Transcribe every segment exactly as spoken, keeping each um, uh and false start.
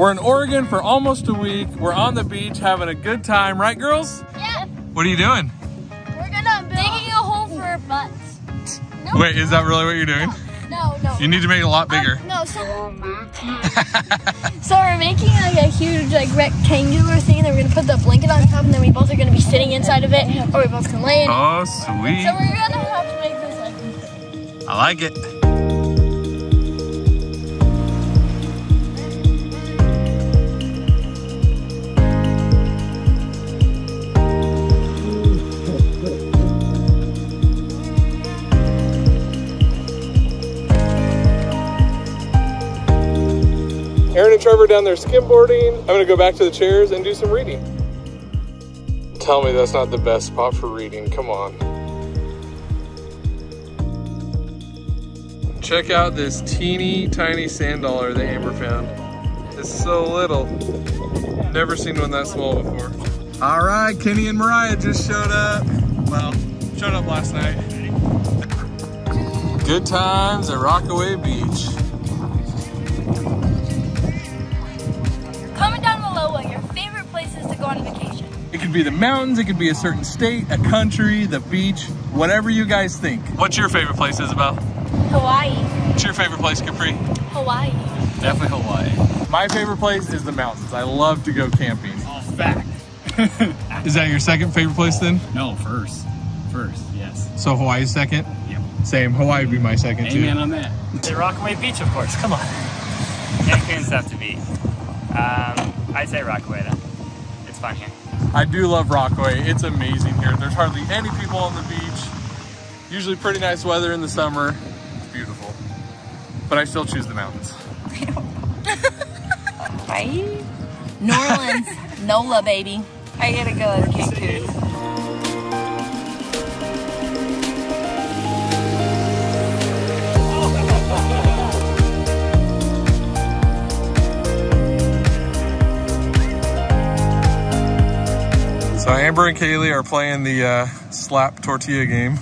We're in Oregon for almost a week. We're on the beach having a good time, right girls? Yeah. What are you doing? We're gonna build digging a hole for our butts. No, wait, is that really what you're doing? No, no. no. You need to make it a lot bigger. Um, no, so So we're making like a huge like rectangular thing that we're gonna put the blanket on top and then we both are gonna be sitting inside of it or we both can lay in it. Oh sweet. So we're gonna have to make this like I like it. Aaron and Trevor down there skimboarding. I'm gonna go back to the chairs and do some reading. Tell me that's not the best spot for reading, come on. Check out this teeny tiny sand dollar that Amber found. It's so little. Never seen one that small before. All right, Kenny and Mariah just showed up. Well, showed up last night. Good times at Rockaway Beach. It could be the mountains, it could be a certain state, a country, the beach, whatever you guys think. What's your favorite place, Isabel? Hawaii. What's your favorite place, Capri? Hawaii. Definitely Hawaii. My favorite place is the mountains. I love to go camping. Oh, fact. Is that your second favorite place then? No, first. First, yes. So Hawaii's second? Yep. Same, Hawaii would be my second Amen too. Amen on that. The Rockaway Beach, of course, come on. Camping's have to be. Um, I'd say Rockaway then. It's fun here. I do love Rockaway. It's amazing here. There's hardly any people on the beach. Usually pretty nice weather in the summer. It's beautiful. But I still choose the mountains. Right? New Orleans, NOLA baby. I gotta go as Cancun. So Amber and Kaylee are playing the uh, slap tortilla game.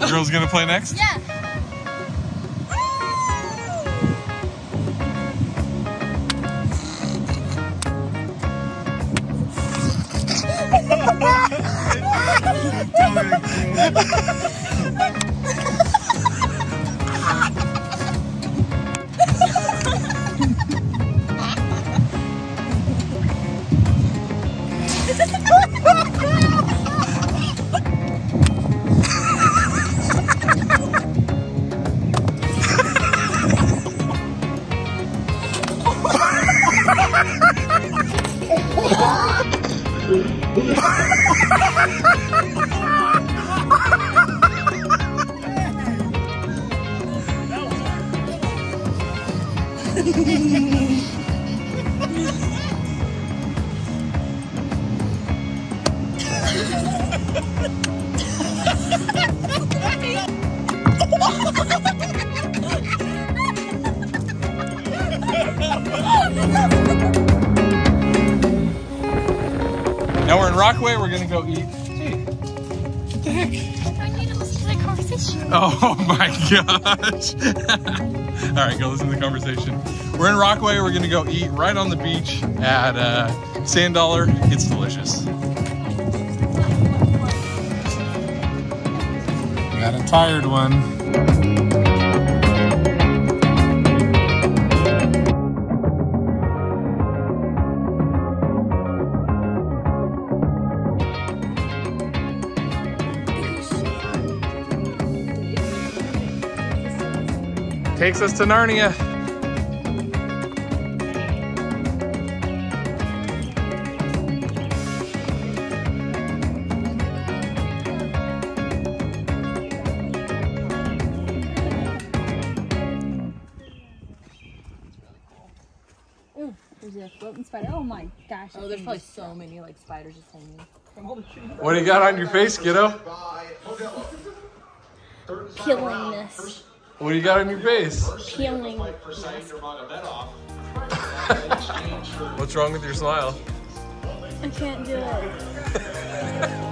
The girl's gonna play next? Yeah. Now we're in Rockaway, we're gonna go eat. Hey, what the heck? I need to listen to the conversation. Oh my gosh. All right, go listen to the conversation. We're in Rockaway, we're gonna go eat right on the beach at uh, Sand Dollar. It's delicious. Got a tired one. Takes us to Narnia. Ooh, there's a floating spider. Oh my gosh. Oh, there's probably so many like spiders just hanging from all the trees. What do you got on your face, kiddo? Killing this. What do you got on your face? Peeling. What's wrong with your smile? I can't do it.